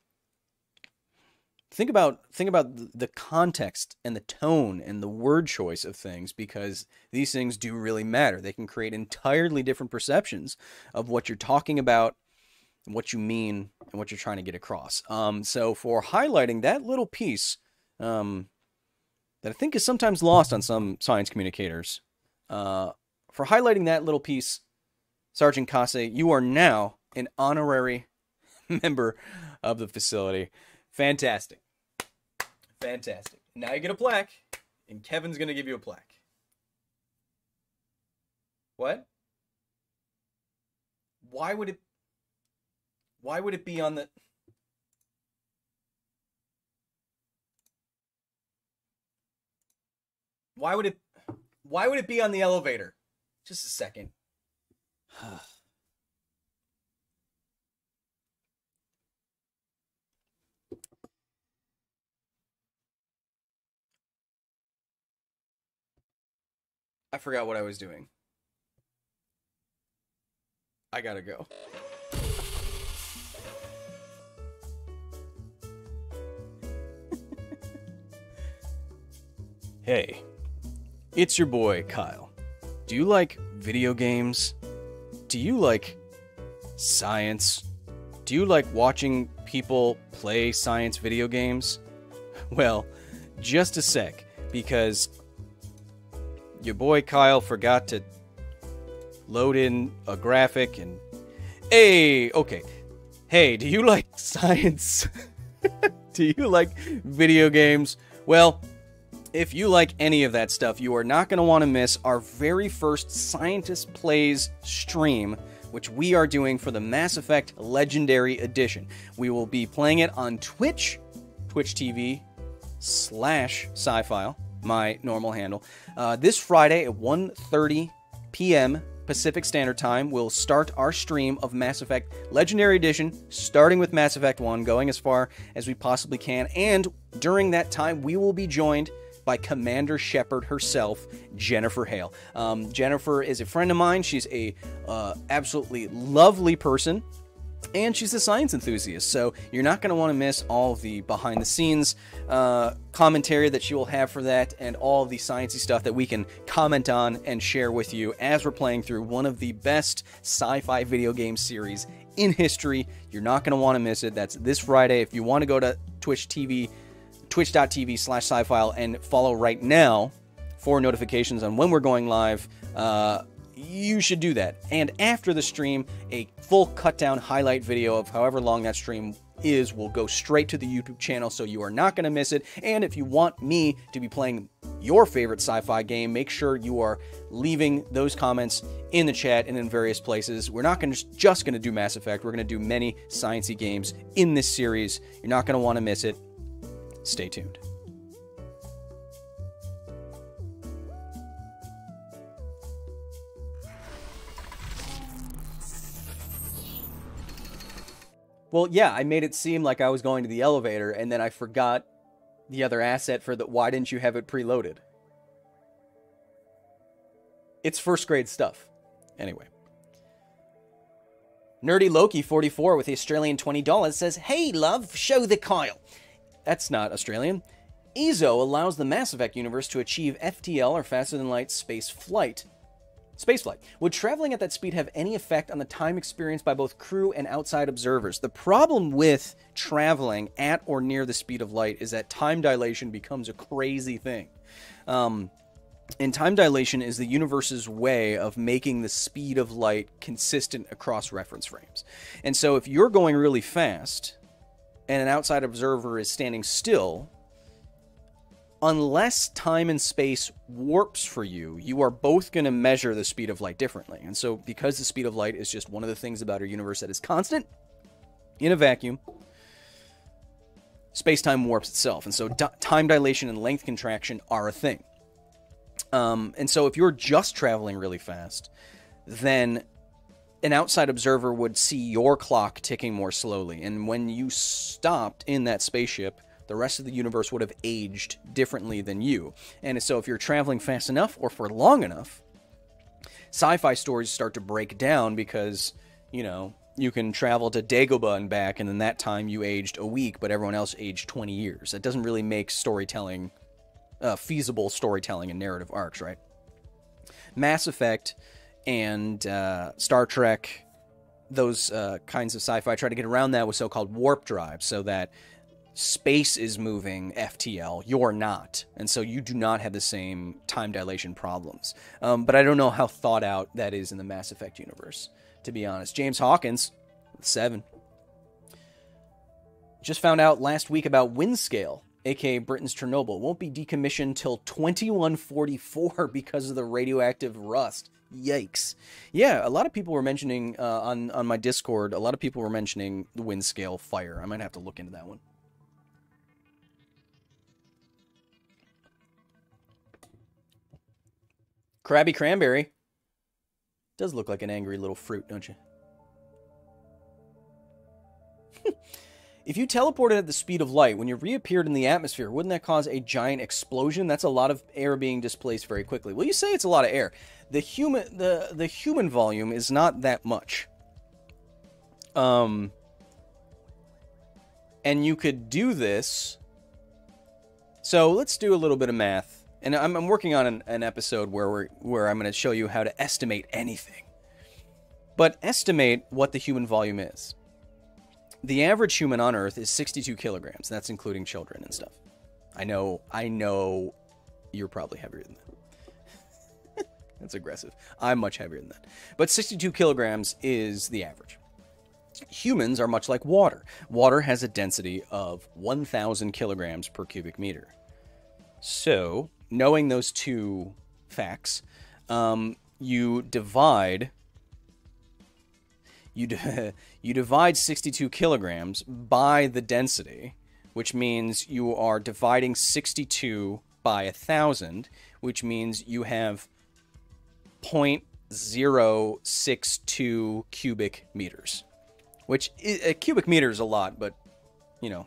Think about think about the context and the tone and the word choice of things, because these things do really matter. They can create entirely different perceptions of what you're talking about, and what you mean, and what you're trying to get across. Um, so for highlighting that little piece um, that I think is sometimes lost on some science communicators, uh, for highlighting that little piece, Sergeant Kase, you are now an honorary member of The Facility. Fantastic. Fantastic. Now you get a plaque, and Kevin's going to give you a plaque. What? Why would it... Why would it be on the... Why would it... Why would it be on the elevator? Just a second. I forgot what I was doing. I gotta go. Hey, it's your boy, Kyle. Do you like video games? Do you like science? Do you like watching people play science video games? Well, just a sec, because your boy Kyle forgot to load in a graphic and... Hey, okay. Hey, do you like science? Do you like video games? Well, if you like any of that stuff, you are not going to want to miss our very first Scientist Plays stream, which we are doing for the Mass Effect Legendary Edition. We will be playing it on Twitch, twitch.tv slash scifile. My normal handle, uh, this Friday at one thirty p m Pacific Standard Time, will start our stream of Mass Effect Legendary Edition, starting with Mass Effect one, going as far as we possibly can. And during that time, we will be joined by Commander Shepard herself, Jennifer Hale. Um, Jennifer is a friend of mine. She's a uh, absolutely lovely person. And she's a science enthusiast, so you're not going to want to miss all the behind-the-scenes uh, commentary that she will have for that, and all the sciencey stuff that we can comment on and share with you as we're playing through one of the best sci-fi video game series in history. You're not going to want to miss it. That's this Friday. If you want to go to Twitch T V, twitch dot T V slash sci file, and follow right now for notifications on when we're going live. Uh, You should do that. And after the stream, a full cut-down highlight video of however long that stream is will go straight to the YouTube channel, so you are not going to miss it. And if you want me to be playing your favorite sci-fi game, make sure you are leaving those comments in the chat and in various places. We're not going to just going to do Mass Effect. We're going to do many science-y games in this series. You're not going to want to miss it. Stay tuned. Well, yeah, I made it seem like I was going to the elevator, and then I forgot the other asset for the why didn't you have it preloaded? It's first grade stuff. Anyway. Nerdy Loki forty-four with the Australian twenty dollars says, "Hey, love, show the Kyle." That's not Australian. E Z O allows the Mass Effect universe to achieve F T L, or faster-than-light space flight. Spaceflight. Would traveling at that speed have any effect on the time experienced by both crew and outside observers? The problem with traveling at or near the speed of light is that time dilation becomes a crazy thing. Um, and time dilation is the universe's way of making the speed of light consistent across reference frames. And so if you're going really fast and an outside observer is standing still, unless time and space warps for you, you are both going to measure the speed of light differently. And so because the speed of light is just one of the things about our universe that is constant, in a vacuum, space-time warps itself. And so di time dilation and length contraction are a thing. Um, and so if you're just traveling really fast, then an outside observer would see your clock ticking more slowly. And when you stopped in that spaceship, the rest of the universe would have aged differently than you. And so if you're traveling fast enough or for long enough, sci-fi stories start to break down because, you know, you can travel to Dagobah and back, and in that time you aged a week, but everyone else aged twenty years. That doesn't really make storytelling, uh, feasible storytelling and narrative arcs, right? Mass Effect and uh, Star Trek, those uh, kinds of sci-fi try to get around that with so-called warp drives, so that space is moving F T L, you're not, and so you do not have the same time dilation problems. Um, but I don't know how thought out that is in the Mass Effect universe, to be honest. James Hawkins, seven, just found out last week about Windscale, aka Britain's Chernobyl, won't be decommissioned till twenty-one forty-four because of the radioactive rust. Yikes. Yeah, a lot of people were mentioning uh, on on my Discord. A lot of people were mentioning the Windscale fire. I might have to look into that one. Krabby Cranberry does look like an angry little fruit, don't you? If you teleported at the speed of light, when you reappeared in the atmosphere, wouldn't that cause a giant explosion? That's a lot of air being displaced very quickly. Well, you say it's a lot of air. The human, the, the human volume is not that much. Um, and you could do this. So let's do a little bit of math. And I'm, I'm working on an, an episode where we're, where I'm going to show you how to estimate anything. But estimate what the human volume is. The average human on Earth is sixty-two kilograms. That's including children and stuff. I know, I know you're probably heavier than that. That's aggressive. I'm much heavier than that. But sixty-two kilograms is the average. Humans are much like water. Water has a density of one thousand kilograms per cubic meter. So, knowing those two facts, um, you divide you d you divide sixty-two kilograms by the density, which means you are dividing sixty-two by a thousand, which means you have point zero point zero six two cubic meters, which is, a cubic meter is a lot, but, you know,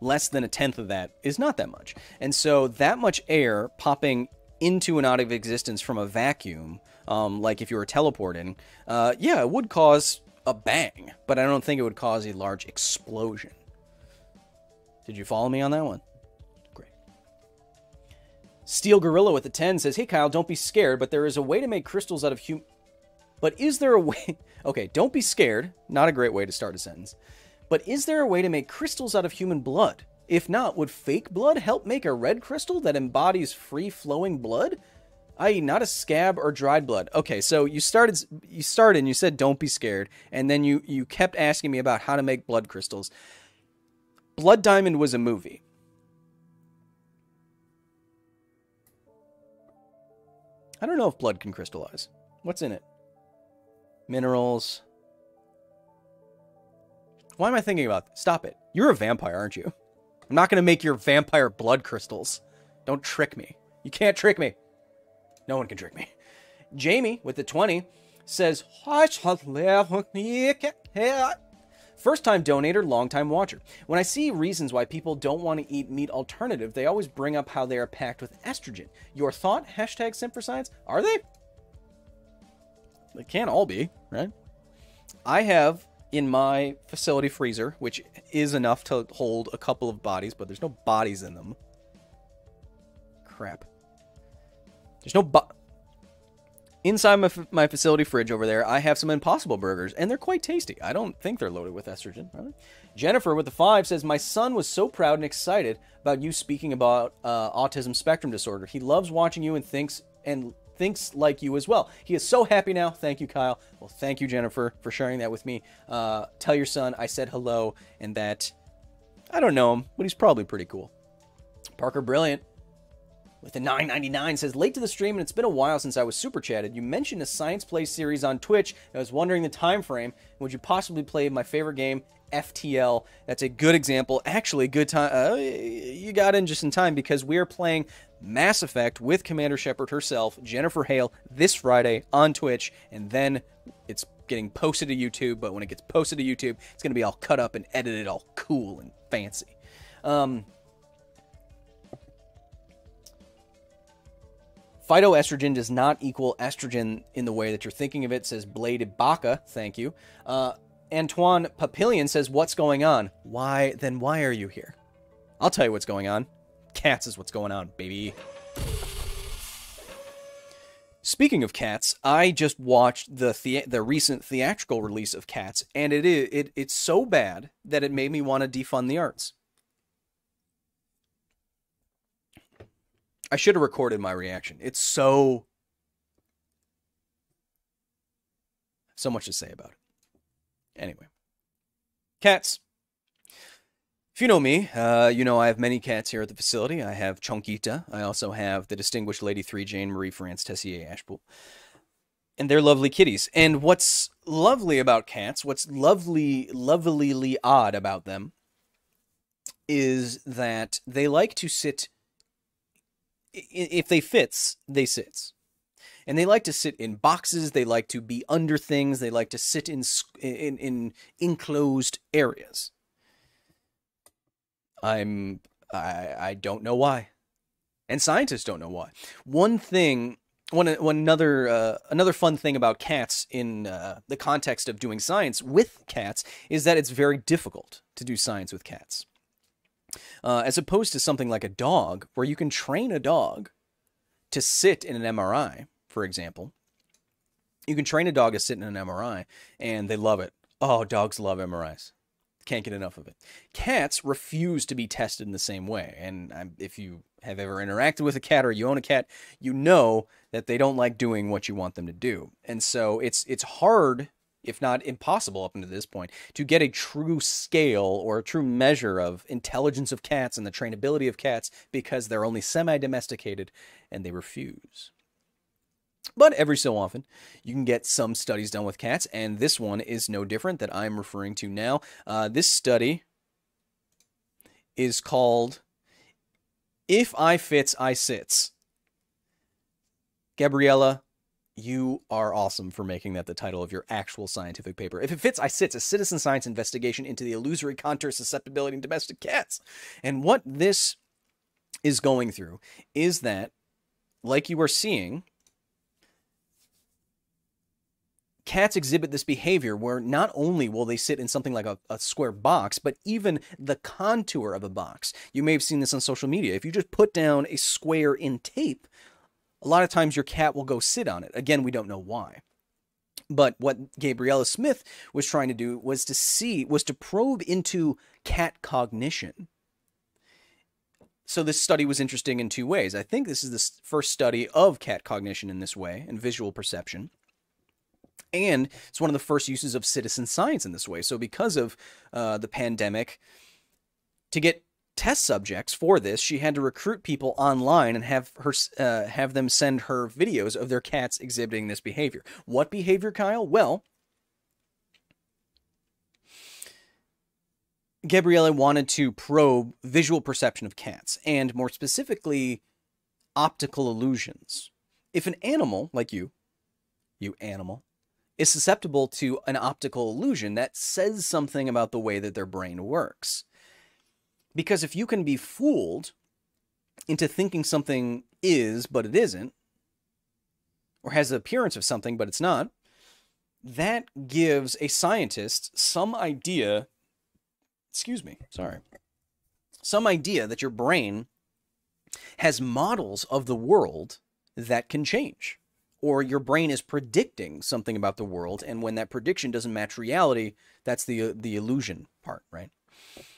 less than a tenth of that is not that much. And so that much air popping into and out of existence from a vacuum, um, like if you were teleporting, uh, yeah, it would cause a bang, but I don't think it would cause a large explosion. Did you follow me on that one? Great. Steel Gorilla with a ten says, "Hey Kyle, don't be scared, but there is a way to make crystals out of hum... But is there a way... Okay, don't be scared. Not a great way to start a sentence. But is there a way to make crystals out of human blood? If not, would fake blood help make a red crystal that embodies free-flowing blood? that is not a scab or dried blood." Okay, so you started you started and you said don't be scared, and then you, you kept asking me about how to make blood crystals. Blood Diamond was a movie. I don't know if blood can crystallize. What's in it? Minerals. Why am I thinking about this? Stop it. You're a vampire, aren't you? I'm not going to make your vampire blood crystals. Don't trick me. You can't trick me. No one can trick me. Jamie, with the twenty, says, first-time donator, long-time watcher. When I see reasons why people don't want to eat meat alternative, they always bring up how they are packed with estrogen. Your thought? Hashtag Simp for Science. Are they? They can't all be, right? I have... in my facility freezer, which is enough to hold a couple of bodies, but there's no bodies in them. Crap. There's no bo- Inside my, f my facility fridge over there, I have some Impossible Burgers, and they're quite tasty. I don't think they're loaded with estrogen, are they? Jennifer with the five says, "My son was so proud and excited about you speaking about uh, autism spectrum disorder. He loves watching you and thinks and... thinks like you as well. He is so happy now." Thank you, Kyle. Well, thank you, Jennifer, for sharing that with me. Uh, tell your son I said hello and that I don't know him, but he's probably pretty cool. Parker Brilliant with the nine ninety-nine says, "Late to the stream, and it's been a while since I was super chatted. You mentioned a Science Play series on Twitch. I was wondering the time frame. Would you possibly play my favorite game, F T L?" That's a good example. Actually, good time. Uh, you got in just in time because we are playing Mass Effect with Commander Shepard herself, Jennifer Hale, this Friday on Twitch, and then it's getting posted to YouTube, but when it gets posted to YouTube, it's going to be all cut up and edited all cool and fancy. Um, phytoestrogen does not equal estrogen in the way that you're thinking of it, says Blade Ibaka. Thank you. Uh, Antoine Papillion says, "What's going on? Why, then why are you here?" I'll tell you what's going on. Cats is what's going on, baby. Speaking of cats, I just watched the the, the recent theatrical release of Cats, and it is it, it's so bad that it made me want to defund the arts. I should have recorded my reaction. It's so so much to say about it. Anyway, Cats. If you know me, uh, you know I have many cats here at the facility. I have Chonquita. I also have the distinguished Lady Three, Jane Marie France Tessier Ashpool. And they're lovely kitties. And what's lovely about cats, what's lovely, lovelily odd about them, is that they like to sit... If they fits, they sits. And they like to sit in boxes. They like to be under things. They like to sit in, in, in enclosed areas. I'm, I, I don't know why. And scientists don't know why. One thing, one, one another, uh, another fun thing about cats in uh, the context of doing science with cats is that it's very difficult to do science with cats. Uh, as opposed to something like a dog, where you can train a dog to sit in an M R I, for example. You can train a dog to sit in an M R I, and they love it. Oh, dogs love M R Is. Can't get enough of it. Cats refuse to be tested in the same way. And um, if you have ever interacted with a cat or you own a cat, you know that they don't like doing what you want them to do. And so it's it's hard, if not impossible up until this point, to get a true scale or a true measure of intelligence of cats and the trainability of cats because they're only semi-domesticated and they refuse. But every so often, you can get some studies done with cats, and this one is no different that I'm referring to now. Uh, this study is called If I Fits, I Sits. Gabriella you are awesome for making that the title of your actual scientific paper. If it fits, I sits, a citizen science investigation into the illusory contour, susceptibility, and domestic cats. And what this is going through is that, like you are seeing, cats exhibit this behavior where not only will they sit in something like a, a square box, but even the contour of a box. You may have seen this on social media. If you just put down a square in tape, a lot of times your cat will go sit on it. Again, we don't know why. But what Gabriella Smith was trying to do was to see, was to probe into cat cognition. So this study was interesting in two ways. I think this is the first study of cat cognition in this way and visual perception. And it's one of the first uses of citizen science in this way. So because of uh, the pandemic, to get test subjects for this, she had to recruit people online and have her uh, have them send her videos of their cats exhibiting this behavior. What behavior, Kyle? Well, Gabriella wanted to probe visual perception of cats, and more specifically, optical illusions. If an animal, like you, you animal, is susceptible to an optical illusion, that says something about the way that their brain works. Because if you can be fooled into thinking something is, but it isn't, or has the appearance of something, but it's not, that gives a scientist some idea, excuse me, sorry, some idea that your brain has models of the world that can change. Or your brain is predicting something about the world, and when that prediction doesn't match reality, that's the, the illusion part, right?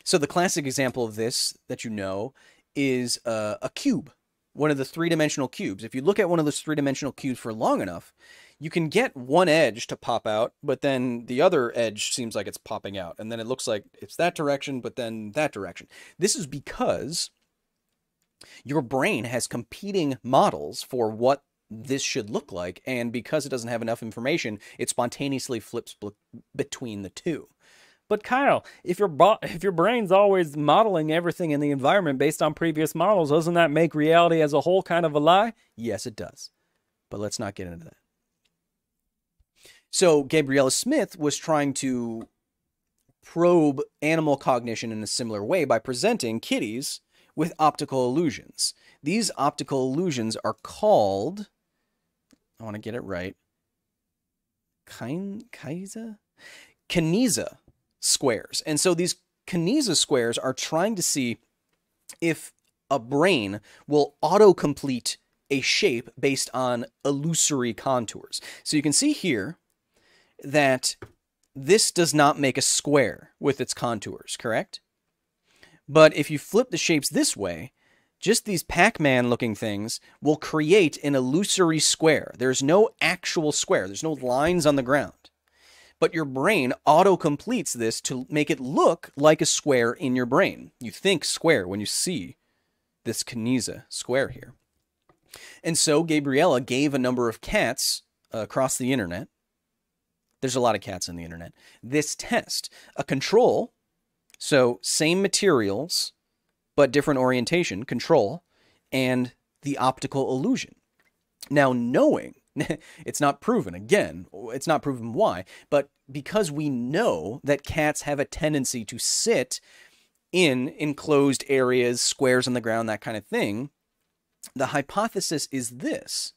So the classic example of this that you know is uh, a cube, one of the three-dimensional cubes. If you look at one of those three-dimensional cubes for long enough, you can get one edge to pop out, but then the other edge seems like it's popping out, and then it looks like it's that direction, but then that direction. This is because your brain has competing models for what this should look like, and because it doesn't have enough information, it spontaneously flips between the two. But Kyle, if your if your brain's always modeling everything in the environment based on previous models, doesn't that make reality as a whole kind of a lie? Yes, it does. But let's not get into that. So Gabriella Smith was trying to probe animal cognition in a similar way by presenting kitties with optical illusions. These optical illusions are called, I want to get it right, Kanizsa? Kanizsa squares. And so these Kanizsa squares are trying to see if a brain will autocomplete a shape based on illusory contours. So you can see here that this does not make a square with its contours, correct? But if you flip the shapes this way, just these Pac-Man looking things will create an illusory square. There's no actual square. There's no lines on the ground. But your brain auto-completes this to make it look like a square in your brain. You think square when you see this Kanizsa square here. And so Gabriella gave a number of cats uh, across the internet. There's a lot of cats on the internet. This test, a control, so same materials, but different orientation, control, and the optical illusion. Now, knowing, it's not proven, again, it's not proven why, but because we know that cats have a tendency to sit in enclosed areas, squares on the ground, that kind of thing, the hypothesis is this.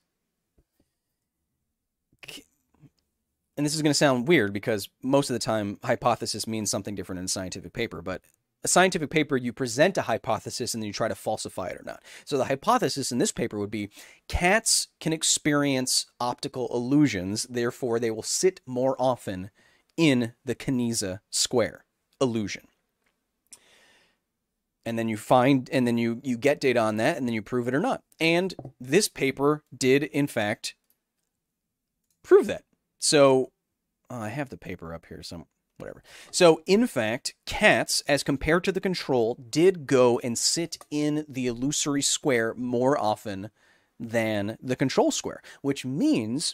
And this is going to sound weird because most of the time hypothesis means something different in a scientific paper, but a scientific paper, you present a hypothesis and then you try to falsify it or not. So the hypothesis in this paper would be cats can experience optical illusions, therefore they will sit more often in the Kanizsa square illusion. And then you find, and then you, you get data on that and then you prove it or not. And this paper did, in fact, prove that. So uh, I have the paper up here somewhere. Whatever. So, in fact, cats, as compared to the control, did go and sit in the illusory square more often than the control square, which means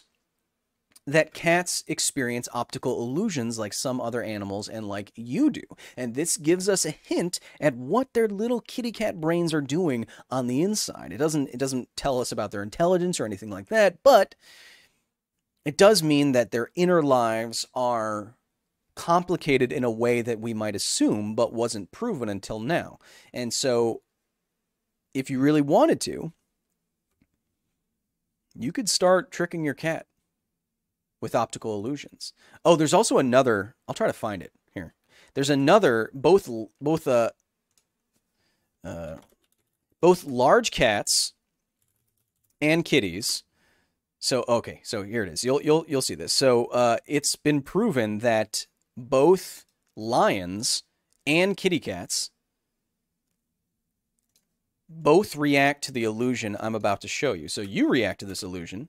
that cats experience optical illusions like some other animals and like you do. And this gives us a hint at what their little kitty cat brains are doing on the inside. It doesn't, it doesn't tell us about their intelligence or anything like that, but it does mean that their inner lives are complicated in a way that we might assume, but wasn't proven until now. And so if you really wanted to, you could start tricking your cat with optical illusions. Oh, there's also another, I'll try to find it here. There's another, both, both, uh, uh, both large cats and kitties. So, okay, so here it is. You'll, you'll, you'll see this. So, uh, it's been proven that both lions and kitty cats both react to the illusion I'm about to show you. So you react to this illusion.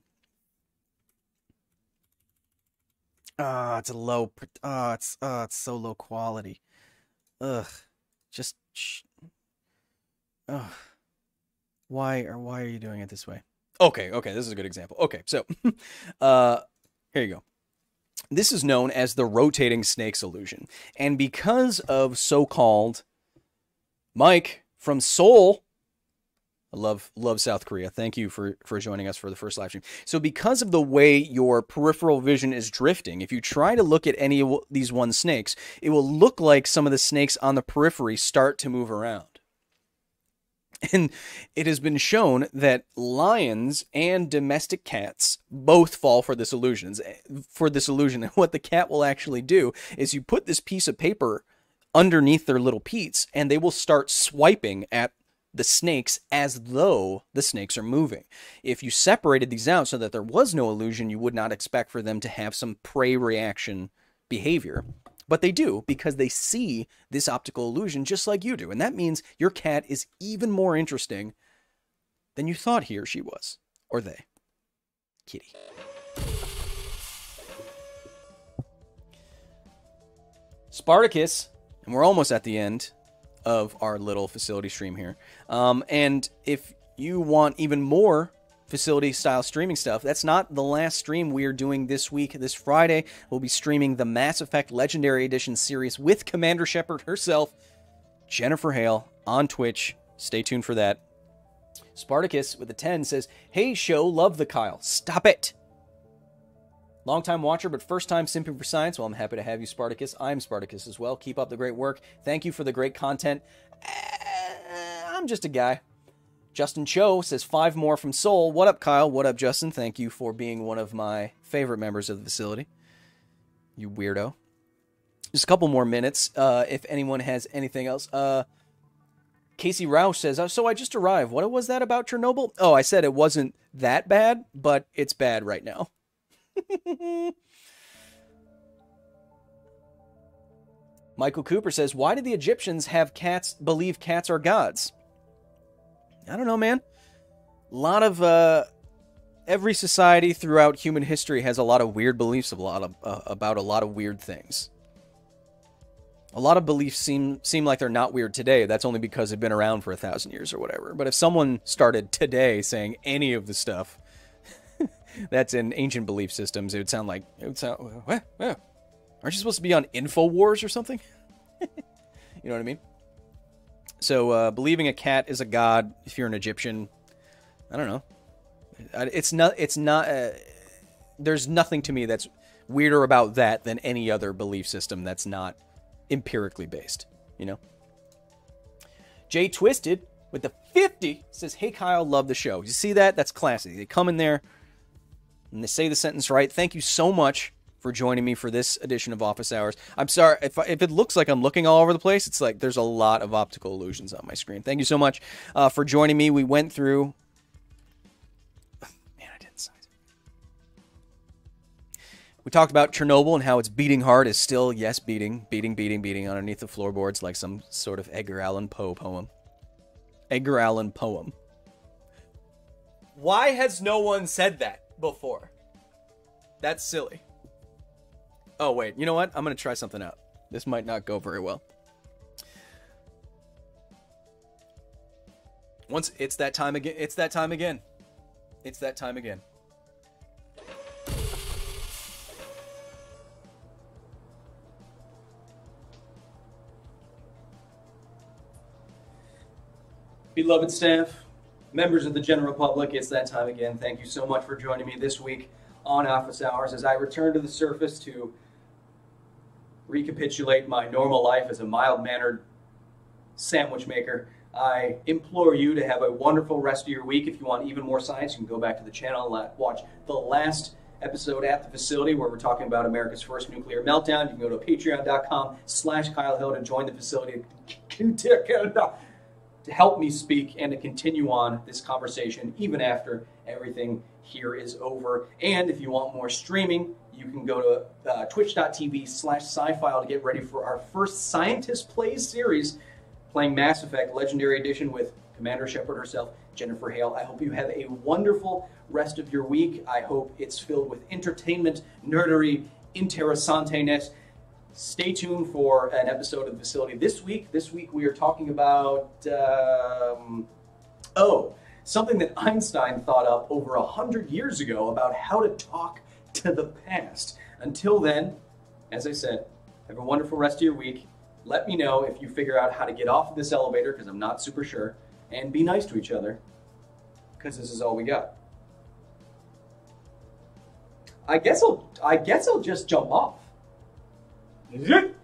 Ah, oh, it's a low, ah, oh, it's, ah, oh, it's so low quality. Ugh, just, sh oh. Why or why are you doing it this way? Okay, okay, this is a good example. Okay, so uh, here you go. This is known as the rotating snakes illusion. And because of so-called Mike from Seoul, I love, love South Korea. Thank you for, for joining us for the first live stream. So because of the way your peripheral vision is drifting, if you try to look at any of these one snakes, it will look like some of the snakes on the periphery start to move around. And it has been shown that lions and domestic cats both fall for this illusion. For this illusion. And what the cat will actually do is you put this piece of paper underneath their little peats, and they will start swiping at the snakes as though the snakes are moving. If you separated these out so that there was no illusion, you would not expect for them to have some prey reaction behavior. But they do, because they see this optical illusion just like you do. And that means your cat is even more interesting than you thought he or she was. Or they. Kitty. Spartacus. And we're almost at the end of our little facility stream here. Um, and if you want even more facility-style streaming stuff, that's not the last stream we are doing this week. This Friday, we'll be streaming the Mass Effect Legendary Edition series with Commander Shepard herself, Jennifer Hale, on Twitch. Stay tuned for that. Spartacus with a ten says, "Hey, show, love the Kyle. Stop it. Long-time watcher, but first-time simping for science." Well, I'm happy to have you, Spartacus. I'm Spartacus as well. Keep up the great work. Thank you for the great content. I'm just a guy. Justin Cho says, five more from Seoul. What up, Kyle? What up, Justin? Thank you for being one of my favorite members of the facility. You weirdo. Just a couple more minutes, uh, if anyone has anything else. Uh, Casey Roush says, so I just arrived. What was that about Chernobyl? Oh, I said it wasn't that bad, but it's bad right now. Michael Cooper says, why did the Egyptians have cats believe cats are gods? I don't know, man. A lot of, uh, every society throughout human history has a lot of weird beliefs, a lot of, uh, about a lot of weird things. A lot of beliefs seem, seem like they're not weird today. That's only because they've been around for a thousand years or whatever. But if someone started today saying any of the stuff that's in ancient belief systems, it would sound like, it would sound, what? what? Aren't you supposed to be on InfoWars or something? You know what I mean? So, uh, believing a cat is a god, if you're an Egyptian, I don't know. It's not, it's not, uh, there's nothing to me that's weirder about that than any other belief system that's not empirically based, you know? Jay Twisted with the fifty says, hey, Kyle, love the show. You see that? That's classy. They come in there and they say the sentence right. Thank you so much for joining me for this edition of Office Hours. I'm sorry, if, I, if it looks like I'm looking all over the place, it's like there's a lot of optical illusions on my screen. Thank you so much uh, for joining me. We went through... Man, I didn't size it. We talked about Chernobyl and how its beating heart is still, yes, beating, beating, beating, beating underneath the floorboards like some sort of Edgar Allan Poe poem. Edgar Allan poem. Why has no one said that before? That's silly. Oh, wait. You know what? I'm going to try something out. This might not go very well. Once it's that time again. It's that time again. It's that time again. Beloved staff, members of the general public, it's that time again. Thank you so much for joining me this week on Office Hours as I return to the surface to recapitulate my normal life as a mild-mannered sandwich maker. I implore you to have a wonderful rest of your week. If you want even more science, you can go back to the channel and watch the last episode at the facility where we're talking about America's first nuclear meltdown. You can go to patreon.com slash Kyle Hill to join the facility to help me speak and to continue on this conversation even after everything here is over. And if you want more streaming, you can go to uh, twitch.tv slash sci-file to get ready for our first Scientist Plays series, playing Mass Effect Legendary Edition with Commander Shepard herself, Jennifer Hale. I hope you have a wonderful rest of your week. I hope it's filled with entertainment, nerdery, interessanteness. Stay tuned for an episode of The Facility this week. This week we are talking about, um, oh, something that Einstein thought up over a hundred years ago about how to talk to the past. Until then, as I said, have a wonderful rest of your week. Let me know if you figure out how to get off of this elevator, because I'm not super sure, and be nice to each other, because this is all we got. I guess I'll, I guess I'll just jump off. Is it?